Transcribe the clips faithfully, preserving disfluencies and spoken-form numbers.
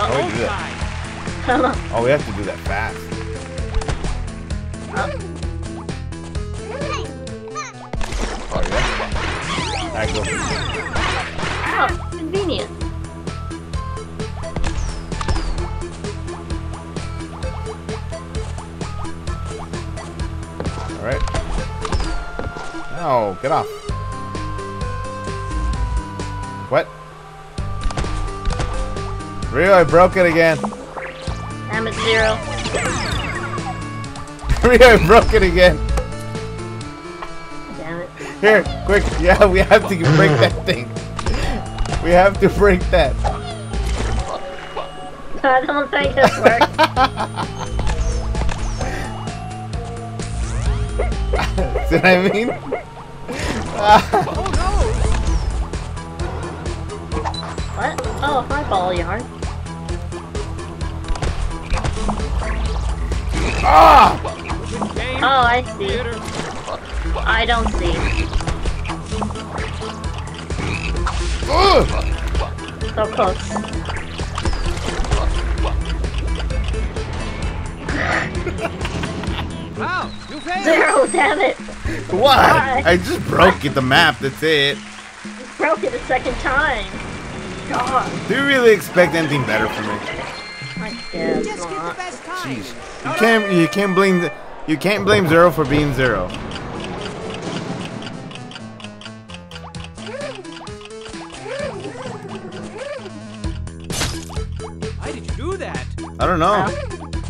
How do we do that? Oh, we have to do that fast. Oh, yeah. Alright, go. Oh, convenient. Alright. No, get off. What? Rio, I broke it again. I'm at zero. Rio, I broke it again. Damn it. Here, quick. Yeah, we have to break that thing. We have to break that. I don't think this works. See what I mean? What? Oh, hi, ball yarn. Ah! Oh, I see. I don't see. Ugh. So close. Wow, you failed. Zero, damn it! What? Why? I just broke it, the map, that's it. You broke it a second time. God. Do you really expect anything better from me? I guess just not. Jeez. You can't you can't blame the, you can't blame Zero for being Zero. Why did you do that? I don't know. Well,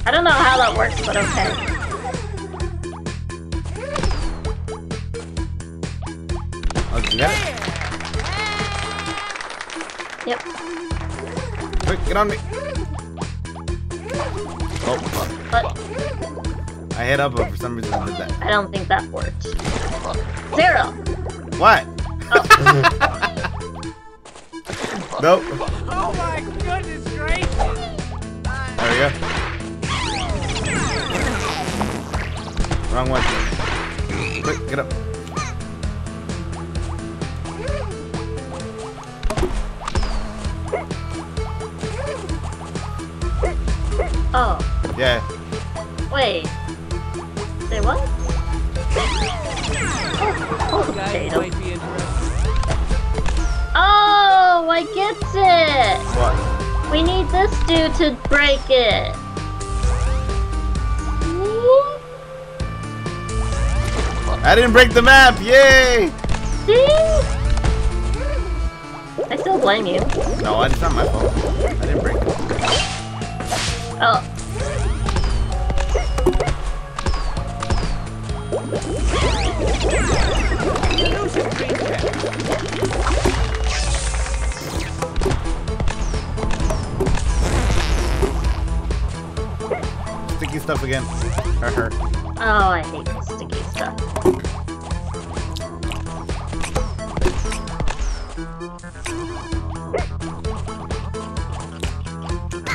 I don't know how that works, but okay. Okay. Yep. Quick, get on me. Oh, fuck. I hit up, but for some reason I did that. I don't think that worked. Zero! What? Oh. Nope. Oh my goodness gracious! There we go. Wrong one. Quick, get up. Oh. Yeah. Wait. Say what? Oh, oh, potato. Oh, I get it. What? We need this dude to break it. I didn't break the map. Yay! See? I still blame you. No, it's not my fault. I didn't break it. Oh. Sticky stuff again. Oh, I hate the sticky stuff.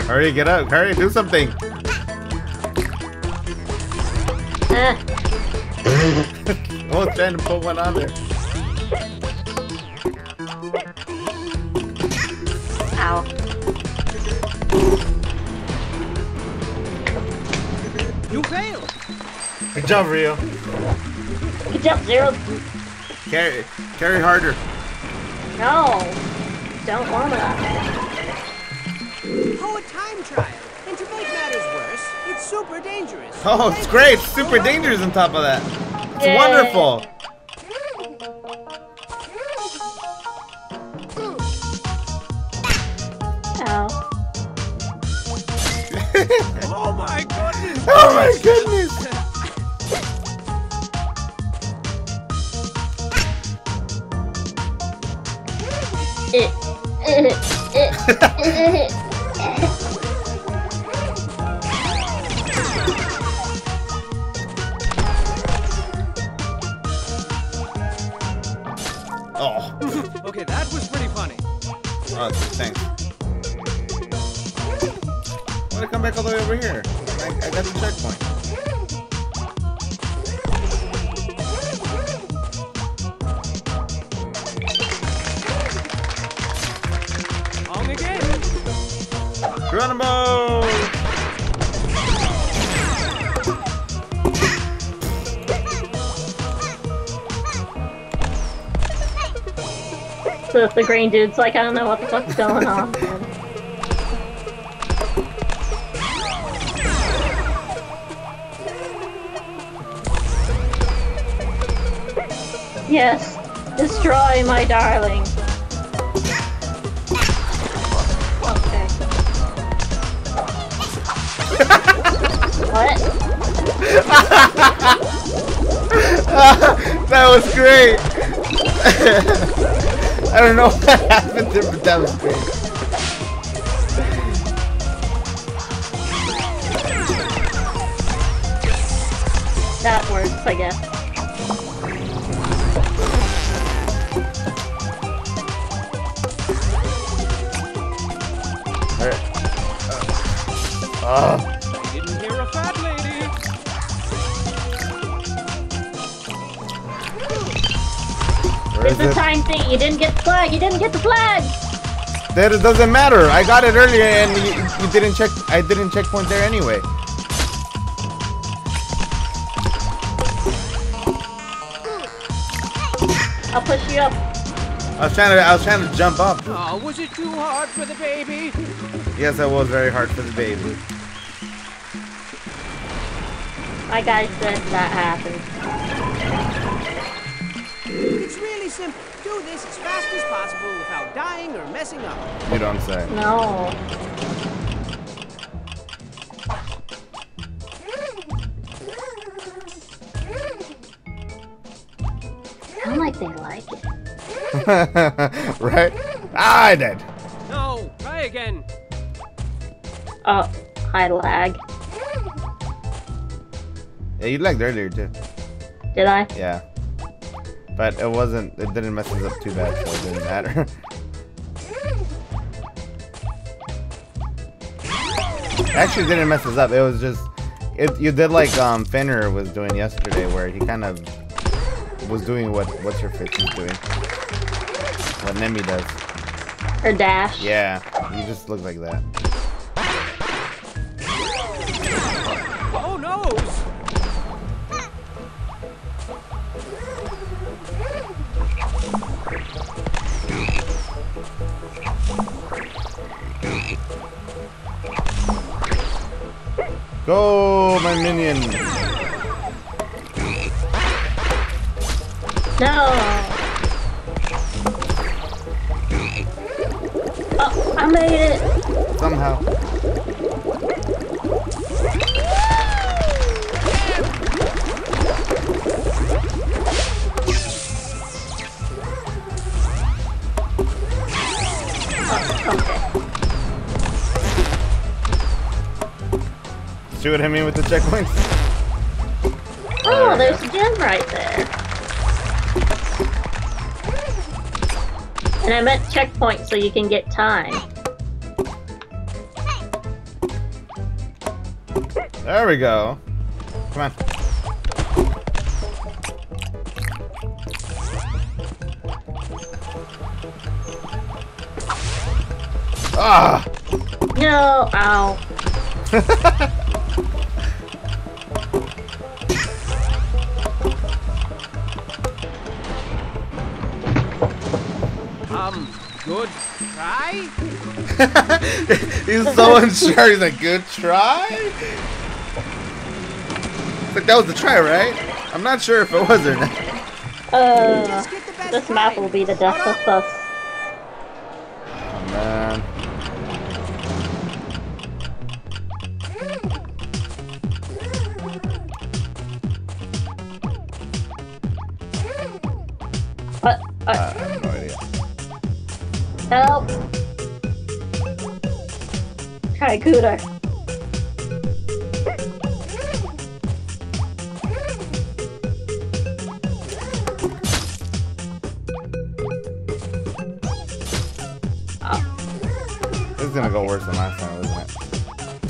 Hurry, get up. Hurry, do something. Uh. Oh, trying to put one on there. Ow. You failed. Good job, Rio. Good job, Zero. Carry, carry harder. No. Don't wanna. Oh, a time trial. And to make matters worse, it's super dangerous. Oh, it's great. Super dangerous on top of that. It's Yay. Wonderful. Ow. Oh, my goodness. Oh, my goodness. It, it, it, it. Okay, that was pretty funny. Oh, thanks. I'm gonna come back all the way over here. I, I got the checkpoint. On again. Geronimo! The green dude's like, I don't know what the fuck's going on. Yes, destroy my darling. Okay. What? That was great. I don't know what happened there, but that was great. That works, I guess. Uh. I didn't hear a fat lady. It's the time thing. You didn't get the flag. You didn't get the flag. That doesn't matter. I got it earlier, and you, you didn't check. I didn't checkpoint there anyway. I'll push you up. I was trying to. I was trying to jump up. Oh, was it too hard for the baby? Yes, that was very hard for the baby. Like I said, that happened. It's really simple. Do this as fast as possible without dying or messing up. You don't say. No. Sound like they like it. Right? Ah, I did. No, try again. Oh, I lag. Yeah, you lagged earlier too. Did I? Yeah. But it wasn't, it didn't mess us up too bad, so it didn't matter. It actually didn't mess us up, it was just, it, you did like um, Fenrir was doing yesterday, where he kind of was doing what What's Your Face is doing. What Nemi does. Her dash. Yeah, you just look like that. Go, my minion! No! Oh, I made it! Somehow. Oh, okay. See what I mean with the checkpoints? Oh, there's a gem right there. And I meant checkpoints so you can get time. There we go. Come on. Ah! No, ow. Good try? He's so unsure. He's like, good try? It's like, that was the try, right? I'm not sure if it was or not. Uh, this map will be the death of us. Oh, man. What? Uh, I have no idea. Help! Try Cooter. Oh. This is gonna go worse than last time, isn't it?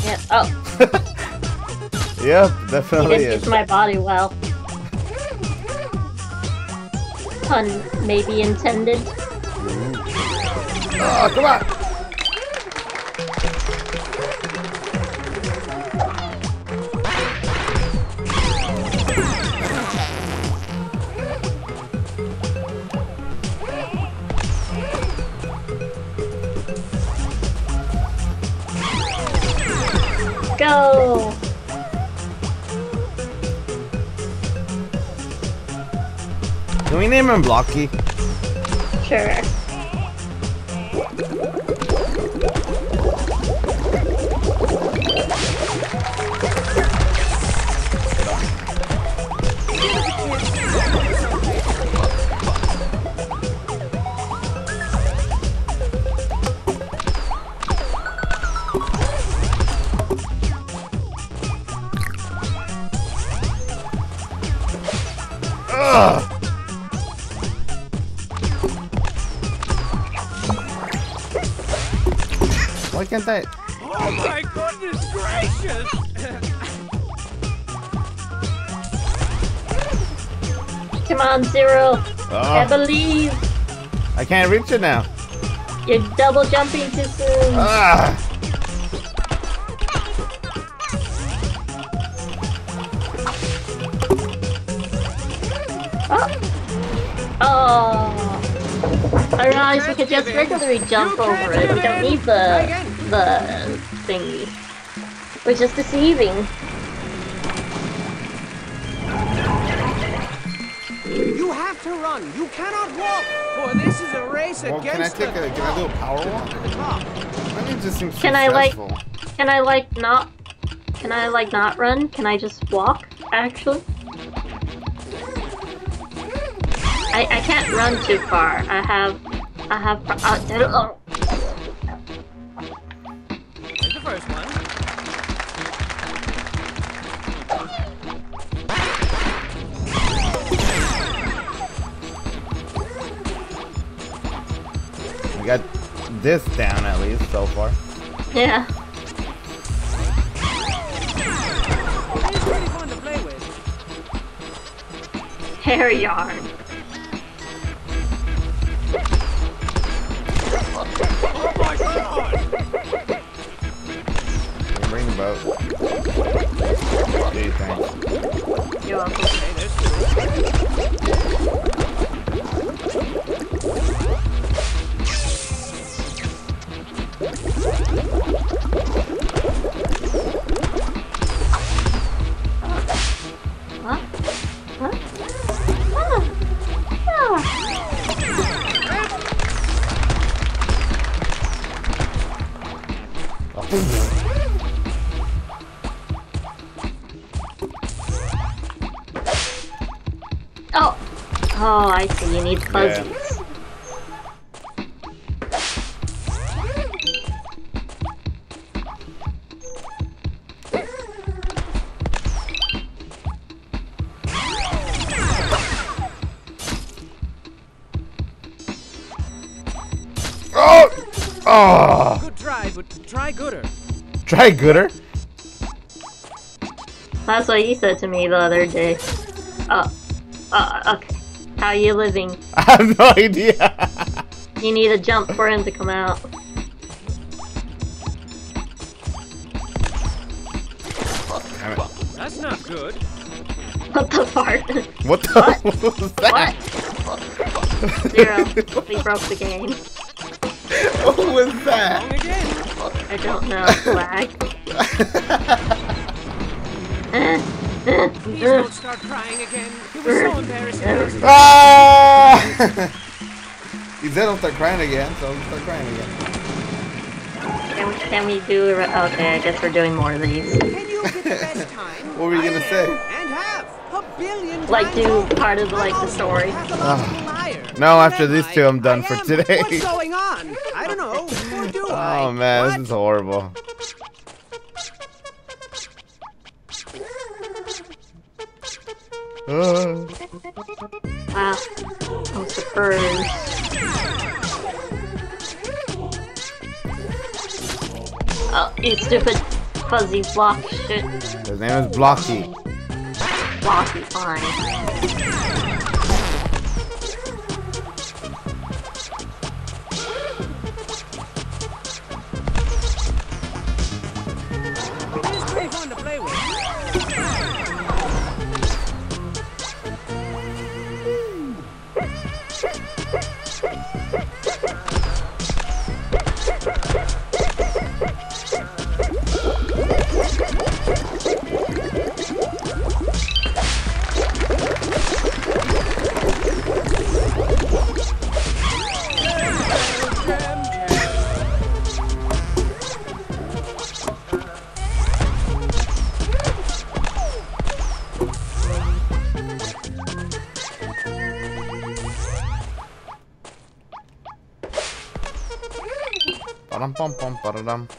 Yep. Oh. Yep, definitely is. You didn't use my body well. Pun maybe intended. Oh, come on! go! Can we name him Blocky? Sure. Why can't I? Oh my goodness gracious! Come on, Zero. Uh, I believe. I can't reach it now. You're double jumping too soon. Uh. Oh! I realized we could just regularly jump over it. We don't need the the thingy. We're just deceiving. You have to run. You cannot walk. For this is a race well, against the. Can I take a? Can I do a power walk? That just seems can I like? Can I like not? Can I like not run? Can I just walk? Actually. I, I can't run too far. I have, I have. Uh, I don't know. There's the first one. We got this down at least so far. Yeah. It's pretty fun to play with. Hair yarn. Boat. What do you think? You're welcome. Hey, there's two. Huh? Huh? Ah. Ah. Oh. Oh, I see. You need fuzzies. Yeah. Oh! Oh! Good try, but try gooder. Try gooder? That's what you said to me the other day. Oh. Uh, okay. How are you living? I have no idea. You need a jump for him to come out. Damn it. That's not good. What the fart? What the? What, what was that? What? Zero. We broke the game. What was that? I don't know. Lag. Please don't start crying again. It was so embarrassing. Ah! He said don't start crying again, so don't start crying again. Can we, can we do... Okay, I guess we're doing more of these. Can you get the best time? What were you going to say? And have a billion like do part of like the story. Oh. No, after these two I'm done for today. What's going on? I don't know. Or do I? Oh man, what? This is horrible. Uh. Wow, I'm surprised. Oh, you stupid fuzzy block shit. His name is Blocky. Blocky, fine. It is pretty fun to play with. Let's go. Ba-dum-bum-bum-ba-dum.